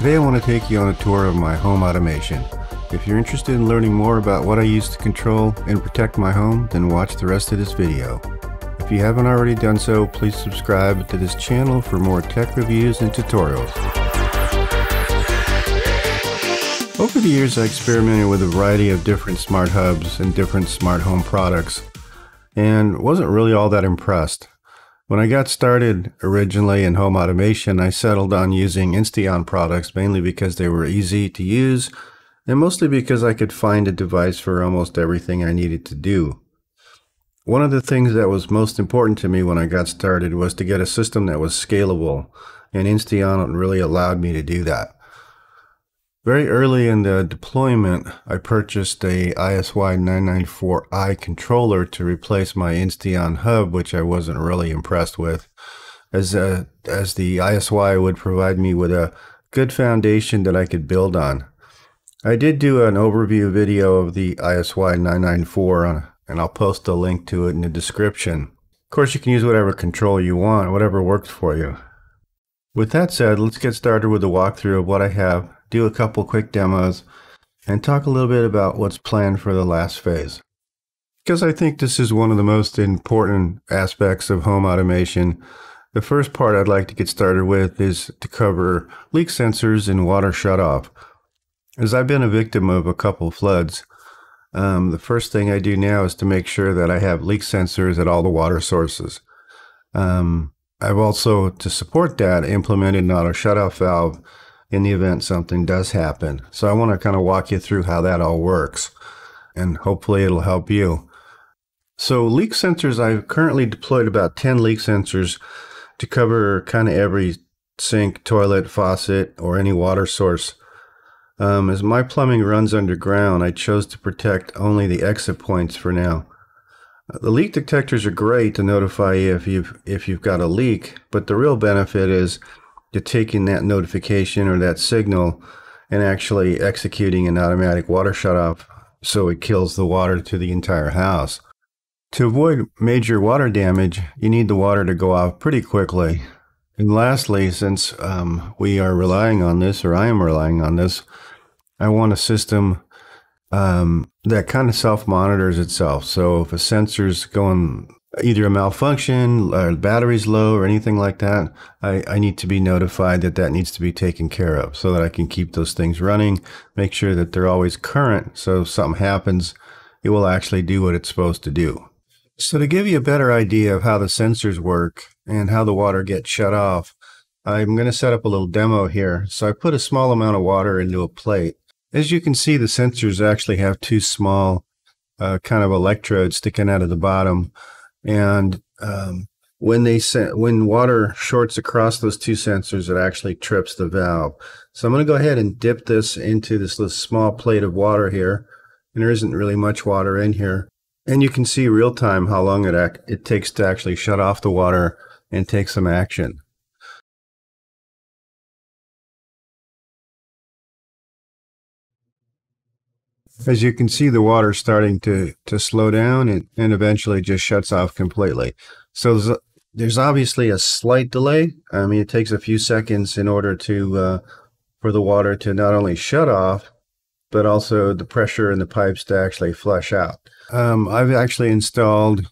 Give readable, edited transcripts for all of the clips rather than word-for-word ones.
Today I want to take you on a tour of my home automation. If you're interested in learning more about what I use to control and protect my home, then watch the rest of this video. If you haven't already done so, please subscribe to this channel for more tech reviews and tutorials. Over the years, I experimented with a variety of different smart hubs and different smart home products and wasn't really all that impressed. When I got started originally in home automation, I settled on using Insteon products mainly because they were easy to use and mostly because I could find a device for almost everything I needed to do. One of the things that was most important to me when I got started was to get a system that was scalable, and Insteon really allowed me to do that. Very early in the deployment, I purchased a ISY994i controller to replace my Insteon hub, which I wasn't really impressed with, as the ISY would provide me with a good foundation that I could build on. I did do an overview video of the ISY994, and I'll post a link to it in the description. Of course, you can use whatever control you want, whatever works for you. With that said, let's get started with a walkthrough of what I have, do a couple quick demos, and talk a little bit about what's planned for the last phase. Because I think this is one of the most important aspects of home automation, the first part I'd like to get started with is to cover leak sensors and water shutoff. As I've been a victim of a couple floods, the first thing I do now is to make sure that I have leak sensors at all the water sources. I've also, to support that, implemented an auto shutoff valve in the event something does happen. So I want to kind of walk you through how that all works, and hopefully it'll help you. So leak sensors, I've currently deployed about 10 leak sensors to cover kind of every sink, toilet, faucet, or any water source. As my plumbing runs underground, I chose to protect only the exit points for now. The leak detectors are great to notify you if you've got a leak, but the real benefit is to taking that notification or that signal and actually executing an automatic water shutoff so it kills the water to the entire house. To avoid major water damage, you need the water to go off pretty quickly. And lastly, since we are relying on this, or I am relying on this, I want a system that kind of self-monitors itself. So if a sensor's going either a malfunction, or battery's low, or anything like that, I need to be notified that that needs to be taken care of so that I can keep those things running, make sure that they're always current, so if something happens, it will actually do what it's supposed to do. So to give you a better idea of how the sensors work and how the water gets shut off, I'm going to set up a little demo here. So I put a small amount of water into a plate. As you can see, the sensors actually have two small kind of electrodes sticking out of the bottom, and when water shorts across those two sensors, it actually trips the valve. So I'm going to go ahead and dip this into this little small plate of water here, and there isn't really much water in here, and you can see real time how long it takes to actually shut off the water and take some action. As you can see, the water's starting to slow down and eventually just shuts off completely. So there's obviously a slight delay. I mean, it takes a few seconds in order to for the water to not only shut off, but also the pressure in the pipes to actually flush out. I've actually installed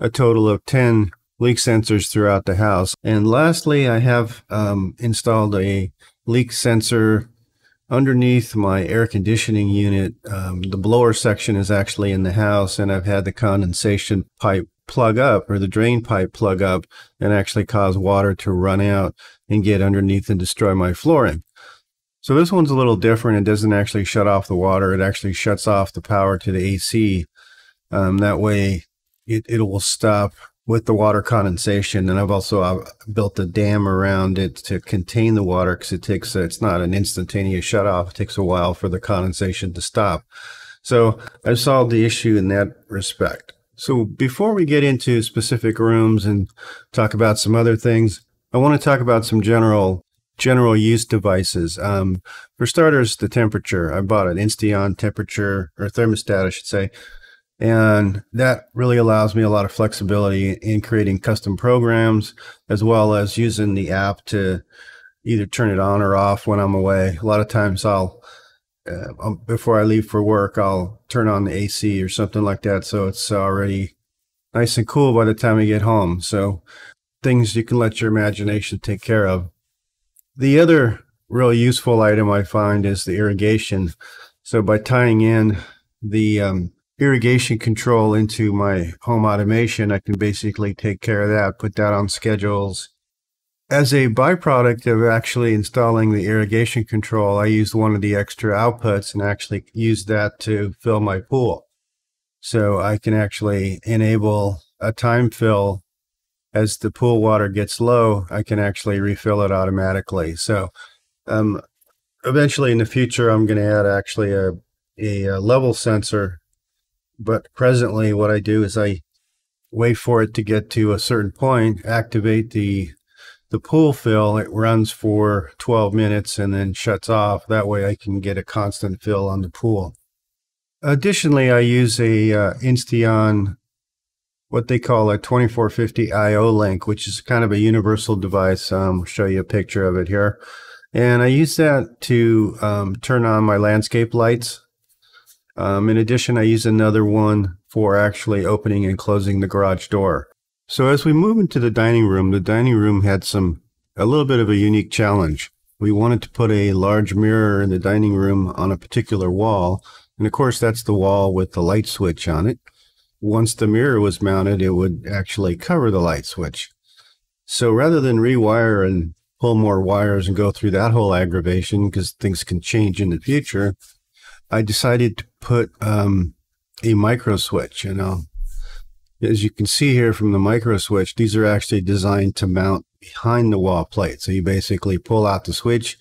a total of 10 leak sensors throughout the house. And lastly, I have installed a leak sensor underneath my air conditioning unit. The blower section is actually in the house, and I've had the condensation pipe plug up, or the drain pipe plug up, and actually cause water to run out and get underneath and destroy my flooring. So this one's a little different. It doesn't actually shut off the water. It actually shuts off the power to the AC. That way it will stop with the water condensation, and I've also built a dam around it to contain the water, because it's not an instantaneous shutoff. It takes a while for the condensation to stop. So I've solved the issue in that respect. So before we get into specific rooms and talk about some other things, I want to talk about some general use devices. For starters, the temperature. I bought an Insteon temperature, or thermostat, I should say. And that really allows me a lot of flexibility in creating custom programs, as well as using the app to either turn it on or off when I'm away. A lot of times I'll, before I leave for work, I'll turn on the AC or something like that, so it's already nice and cool by the time I get home. So things you can let your imagination take care of. The other really useful item I find is the irrigation. So by tying in the irrigation control into my home automation, I can basically take care of that, put that on schedules. As a byproduct of actually installing the irrigation control, I used one of the extra outputs and actually used that to fill my pool. So I can actually enable a time fill. As the pool water gets low, I can actually refill it automatically. So eventually in the future, I'm going to add actually a level sensor. But presently what I do is I wait for it to get to a certain point, activate the pool fill, it runs for 12 minutes and then shuts off. That way I can get a constant fill on the pool. Additionally, I use a Insteon, what they call a 2450 IO link, which is kind of a universal device. I'll show you a picture of it here. And I use that to turn on my landscape lights. In addition, I use another one for actually opening and closing the garage door. So as we move into the dining room had a little bit of a unique challenge. We wanted to put a large mirror in the dining room on a particular wall. And of course, that's the wall with the light switch on it. Once the mirror was mounted, it would actually cover the light switch. So rather than rewire and pull more wires and go through that whole aggravation, because things can change in the future, I decided to put a micro switch, you know. As you can see here from the micro switch, these are actually designed to mount behind the wall plate. So you basically pull out the switch,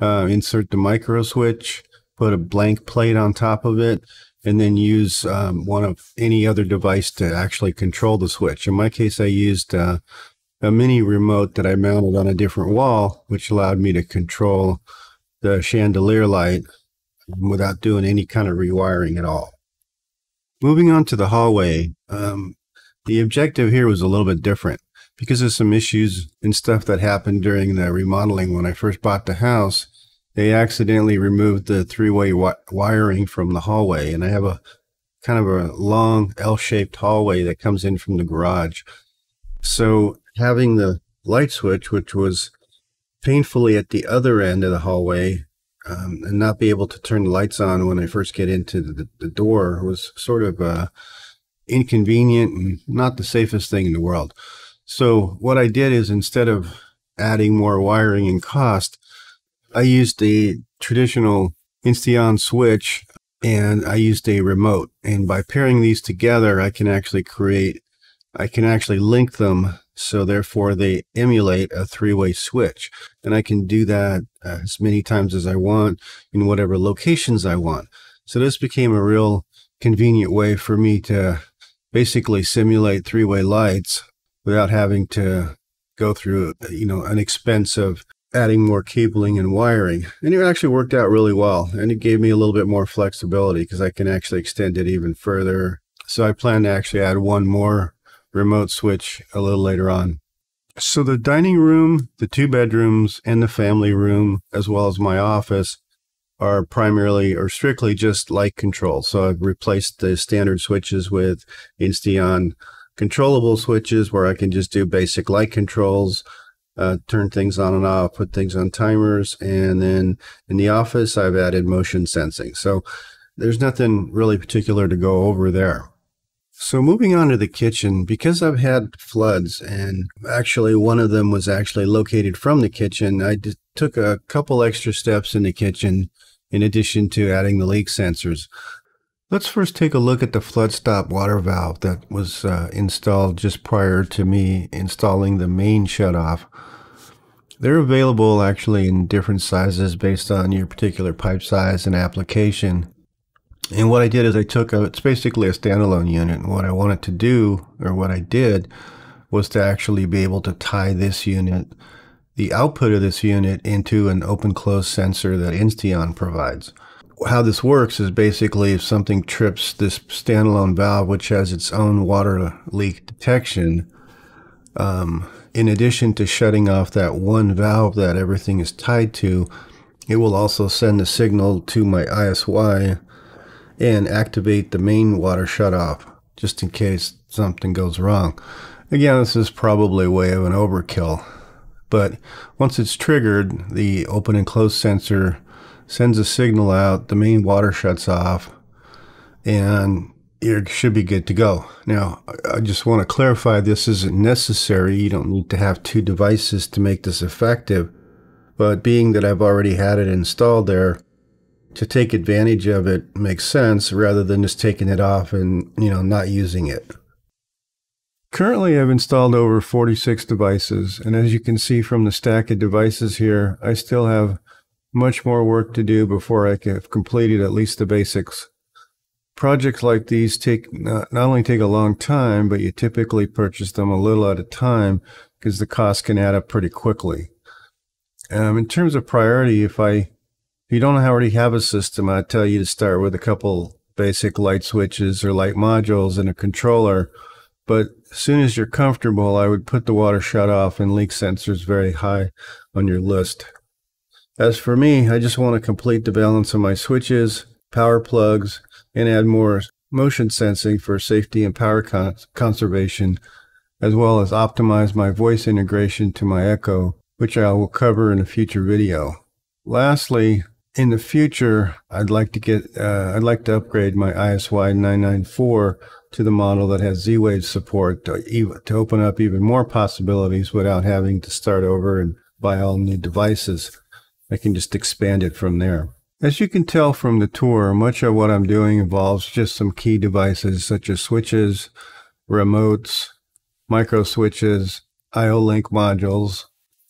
insert the micro switch, put a blank plate on top of it, and then use one of any other device to actually control the switch. In my case, I used a mini remote that I mounted on a different wall, which allowed me to control the chandelier light without doing any kind of rewiring at all. Moving on to the hallway, the objective here was a little bit different because of some issues and stuff that happened during the remodeling. When I first bought the house, they accidentally removed the three-way wiring from the hallway, and I have a kind of a long L-shaped hallway that comes in from the garage. So having the light switch, which was painfully at the other end of the hallway, and not be able to turn the lights on when I first get into the door was sort of inconvenient and not the safest thing in the world. So what I did is, instead of adding more wiring and cost, I used the traditional Insteon switch and I used a remote. And by pairing these together, I can actually link them, so therefore they emulate a three-way switch. And I can do that as many times as I want in whatever locations I want. So this became a real convenient way for me to basically simulate three-way lights without having to go through, you know, an expense of adding more cabling and wiring. And it actually worked out really well. And it gave me a little bit more flexibility because I can actually extend it even further. So I plan to actually add one more remote switch a little later on. So the dining room, the two bedrooms, and the family room, as well as my office, are primarily or strictly just light control. So I've replaced the standard switches with Insteon controllable switches where I can just do basic light controls, turn things on and off, put things on timers. And then in the office, I've added motion sensing. So there's nothing really particular to go over there. So moving on to the kitchen, because I've had floods, and actually one of them was actually located from the kitchen, I took a couple extra steps in the kitchen in addition to adding the leak sensors. Let's first take a look at the flood stop water valve that was installed just prior to me installing the main shutoff. They're available actually in different sizes based on your particular pipe size and application. And what I did is I took it's basically a standalone unit. And what I wanted to do, or what I did, was to actually be able to tie this unit, the output of this unit, into an open-close sensor that Insteon provides. How this works is basically if something trips this standalone valve, which has its own water leak detection, in addition to shutting off that one valve that everything is tied to, it will also send a signal to my ISY and activate the main water shutoff, just in case something goes wrong. Again, this is probably a way of an overkill, but once it's triggered, the open and close sensor sends a signal out, the main water shuts off, and it should be good to go. Now, I just want to clarify, this isn't necessary. You don't need to have two devices to make this effective, but being that I've already had it installed there, to take advantage of it makes sense rather than just taking it off and, you know, not using it. Currently, I've installed over 46 devices, and as you can see from the stack of devices here, I still have much more work to do before I have completed at least the basics. Projects like these take not only take a long time, but you typically purchase them a little at a time because the cost can add up pretty quickly. In terms of priority, if you don't already have a system, I'd tell you to start with a couple basic light switches or light modules and a controller. But as soon as you're comfortable, I would put the water shutoff and leak sensors very high on your list. As for me, I just want to complete the balance of my switches, power plugs, and add more motion sensing for safety and power conservation, as well as optimize my voice integration to my Echo, which I will cover in a future video. Lastly, in the future, I'd like to upgrade my ISY 994 to the model that has Z-Wave support to open up even more possibilities without having to start over and buy all new devices. I can just expand it from there. As you can tell from the tour, much of what I'm doing involves just some key devices such as switches, remotes, micro switches, IO link modules,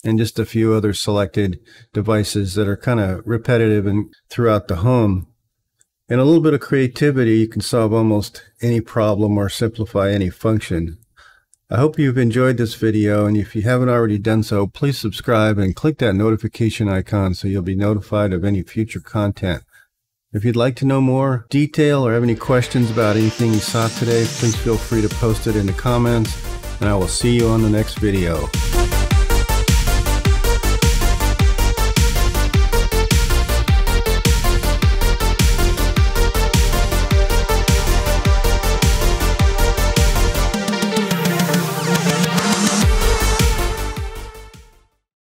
and just a few other selected devices that are kind of repetitive and throughout the home. And a little bit of creativity, you can solve almost any problem or simplify any function. I hope you've enjoyed this video, and if you haven't already done so, please subscribe and click that notification icon so you'll be notified of any future content. If you'd like to know more detail or have any questions about anything you saw today, please feel free to post it in the comments, and I will see you on the next video.